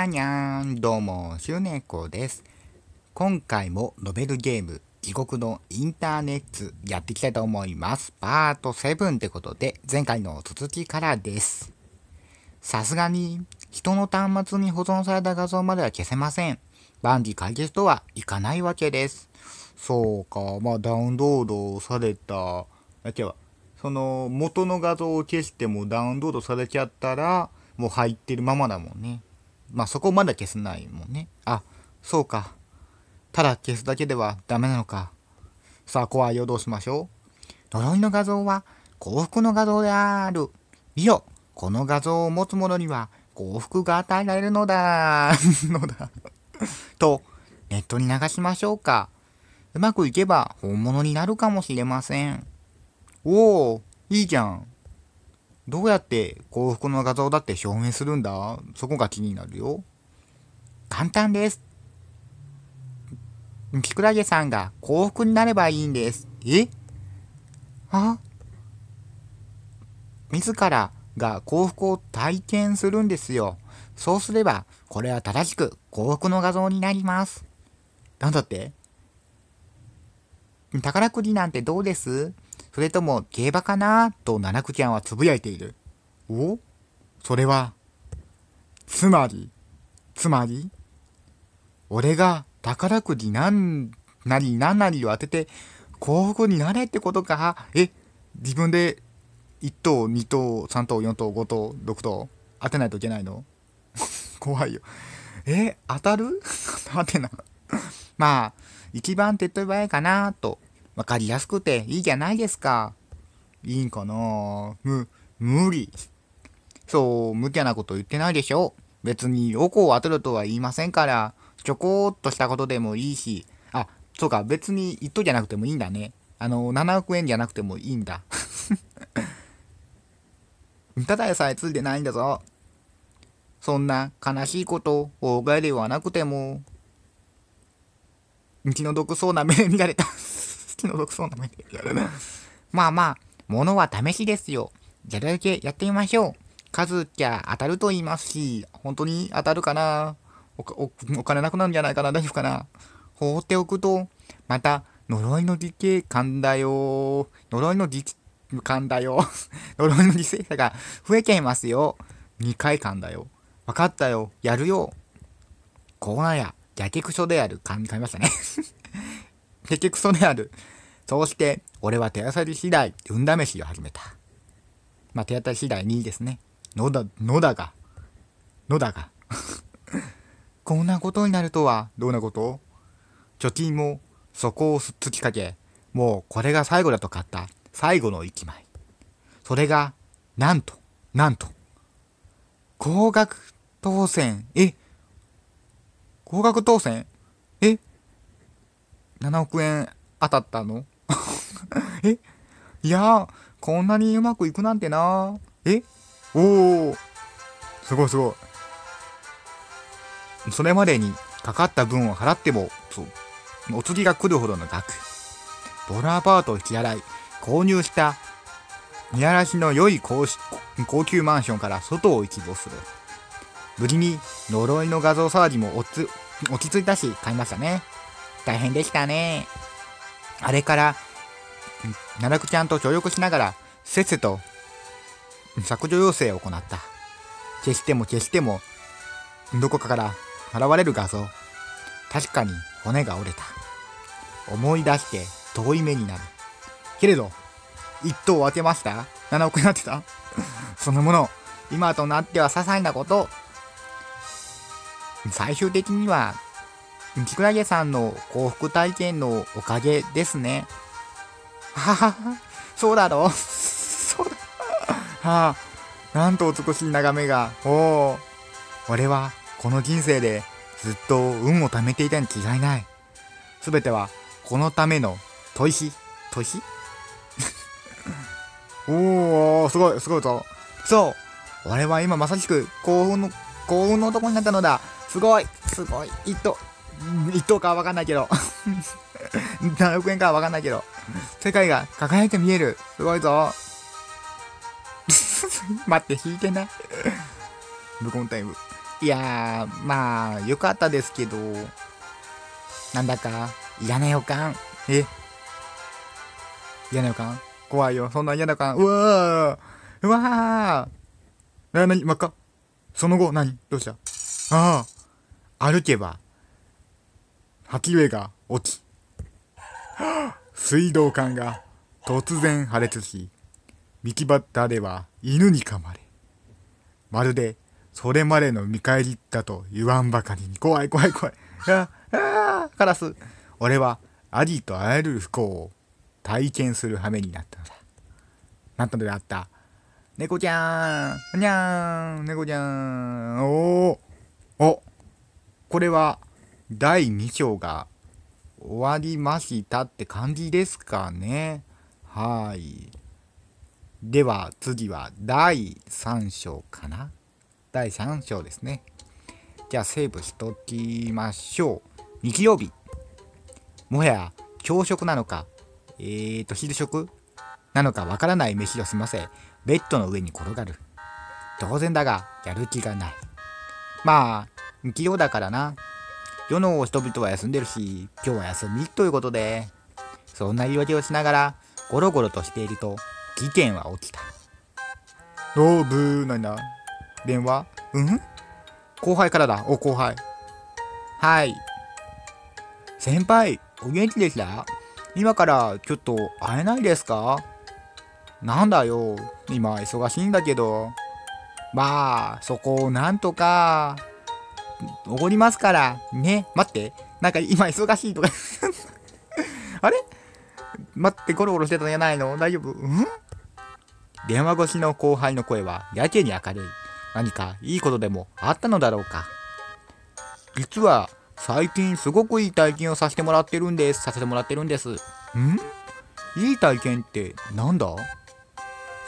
ゃにゃーん、どうもシュネコです。今回もノベルゲーム「地獄のインターネット」やっていきたいと思います。パート7ってことで、前回の続きからです。さすがに人の端末に保存された画像までは消せません。万事解決とはいかないわけです。そうか、まあダウンロードされただけはその元の画像を消してもダウンロードされちゃったらもう入ってるままだもんね。まあそこまだ消せないもんね。あ、そうか。ただ消すだけではダメなのか。さあ怖いよ、どうしましょう。呪いの画像は幸福の画像である。見よ、この画像を持つ者には幸福が与えられるのだとネットに流しましょうか。うまくいけば本物になるかもしれません。おお、いいじゃん。どうやって幸福の画像だって証明するんだ？そこが気になるよ。簡単です。キクラゲさんが幸福になればいいんです。え？あ？自らが幸福を体験するんですよ。そうすれば、これは正しく幸福の画像になります。なんだって？宝くじなんてどうです？それとも競馬かなとナナクちゃんはつぶやいている。お？それは、つまり、俺が宝くじなんなりなんなりを当てて幸福になれってことか。え、自分で1等、2等、3等、4等、5等、6等当てないといけないの？怖いよ。え、当たる？当てない。まあ、一番手っ取り早いかなと。わかりやすくていいじゃないですか。いいんかな？無理。そう、無茶なこと言ってないでしょ。別におこを当てるとは言いませんから、ちょこーっとしたことでもいいし、あ、そうか、別に一等じゃなくてもいいんだね。7億円じゃなくてもいいんだ。ただでさえついてないんだぞ。そんな悲しいこと、大声ではなくても、気の毒そうな目で見られた。の毒そうな目でまあまあ、ものは試しですよ。じゃだけやってみましょう。数じゃ当たると言いますし、本当に当たるかな？お金なくなるんじゃないかな？大丈夫かな？放っておくと、また、呪いの犠牲者が増えちゃいますよ。2回噛んだよ。わかったよ。やるよ。こうなや、やけくそである。噛みましたね。結局そうである。そうして、俺は手当たり次第、運試しを始めた。まあ、手当たり次第2位ですね。野田が。こんなことになるとは、どんなこと？貯金も、そこを突きかけ、もうこれが最後だと買った、最後の1枚。それが、なんと、高額当選。え？高額当選？え？7億円当たったの？え？いやー、こんなにうまくいくなんてなー。え？おー、すごい。それまでにかかった分を払っても、お釣りが来るほどの額。ボナパートを引き払い、購入した見晴らしの良い高級マンションから外を一望する。無事に呪いの画像騒ぎも落ち着いたし、買いましたね。大変でしたね。あれから、ナナクちゃんと協力しながら、せっせと削除要請を行った。消しても、どこかから現れる画像。確かに骨が折れた。思い出して遠い目になる。けれど、一等を当てました？7億になってた？そのもの、今となっては些細なこと。最終的には、キクラゲさんの幸福体験のおかげですね。ははは、そうだろう。そうだ。はあ、なんと美しい眺めが。おお。俺はこの人生でずっと運を貯めていたに違いない。すべてはこのための砥石おお、すごいぞ。そう。俺は今まさしく幸運の男になったのだ。すごい。一等かはわかんないけど。何億円かはわかんないけど。世界が輝いて見える。すごいぞ。待って、引いてない。無コンタイム。いやー、まあ、よかったですけど、なんだか、嫌な予感。嫌な予感怖いよ。そんな嫌な予感。うわーなに、真っ赤。その後、何どうした？ああ、歩けば、鉢植えが落ち、水道管が突然破裂し、道端では犬に噛まれ、まるでそれまでの見返りだと言わんばかりに、怖い。カラス。俺はありとあらゆる不幸を体験する羽目になったのだ。猫ちゃーん。これは第2章が終わりましたって感じですかね。はい。では次は第3章かな。第3章ですね。じゃあセーブしときましょう。日曜日。もはや朝食なのか、昼食なのかわからない飯を済ませ、ベッドの上に転がる。当然だが、やる気がない。まあ、日曜だからな。世の人々は休んでるし、今日は休みということで、そんな言い訳をしながら、ゴロゴロとしていると、事件は起きた。なんだ電話？後輩からだ。後輩。はい。先輩、お元気でした？今からちょっと会えないですか？なんだよ。今忙しいんだけど。まあ、そこをなんとか、おごりますから。ね。待って。なんか今忙しいとか。あれ？待って、ゴロゴロしてたんじゃないの？大丈夫？電話越しの後輩の声はやけに明るい。何かいいことでもあったのだろうか。実は最近すごくいい体験をさせてもらってるんです。いい体験ってなんだ？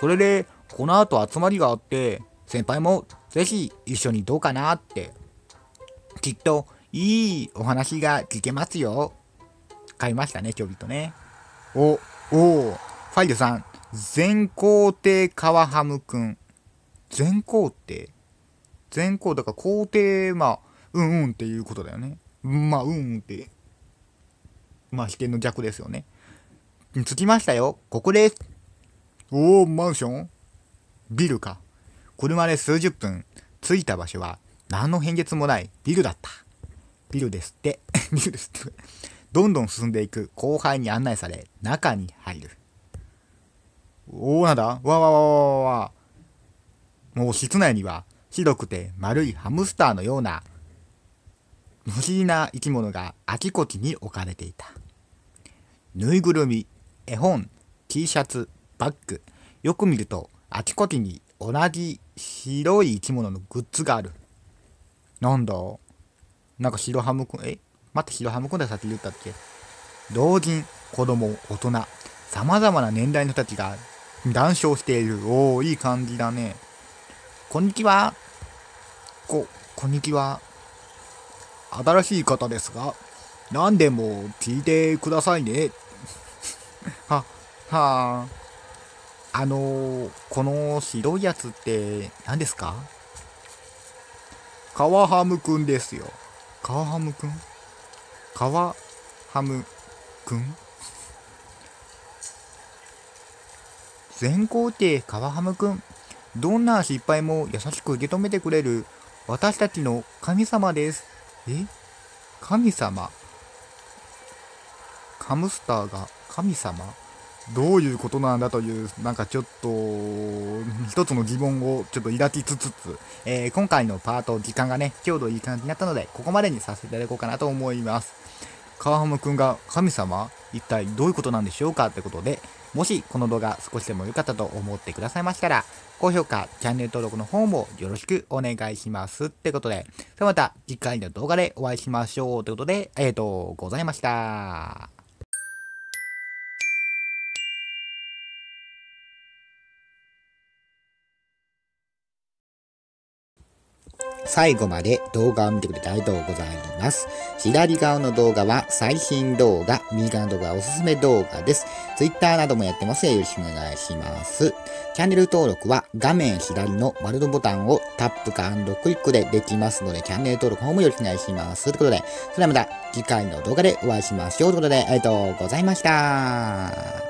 それでこの後集まりがあって、先輩もぜひ一緒にどうかなって。きっといいお話が聞けますよ。買いましたね、今日とね。ファイルさん、全皇帝川ハムくん。全皇帝だから皇帝、まあ、っていうことだよね。って。まあ、視点の弱ですよね。着きましたよ。ここです。マンション？ビルか。車で数十分。着いた場所は、何の変哲もないビルだった。ビルですって。どんどん進んでいく後輩に案内され、中に入る。なんだ？もう室内には白くて丸いハムスターのような不思議な生き物があちこちに置かれていた。ぬいぐるみ、絵本、T シャツ、バッグ。よく見るとあちこちに同じ白い生き物のグッズがある。なんだ？なんか白ハムくん、白ハムくんださっき言ったっけ？老人、子供、大人、様々な年代の人たちが談笑している。いい感じだね。こんにちは。新しい方ですが、何でも聞いてくださいね。この白いやつって何ですか？川ハムくんですよ。川ハムくん全皇帝川ハムくん。どんな失敗も優しく受け止めてくれる私たちの神様です。神様？ハムスターが神様？どういうことなんだという、なんかちょっと、一つの疑問をちょっと抱きつつ、今回のパート、時間がね、ちょうどいい感じになったので、ここまでにさせていただこうかなと思います。川ハムくんが神様？一体どういうことなんでしょうかってことで、もしこの動画少しでも良かったと思ってくださいましたら、高評価、チャンネル登録の方もよろしくお願いします。ってことで、それまた次回の動画でお会いしましょう。ということで、ありがとうございました。最後まで動画を見てくれてありがとうございます。左側の動画は最新動画、右側の動画はおすすめ動画です。Twitter などもやってますのでよろしくお願いします。チャンネル登録は画面左の丸のボタンをタップか&クリックでできますので、チャンネル登録の方もよろしくお願いします。ということで、それではまた次回の動画でお会いしましょう。ということで、ありがとうございました。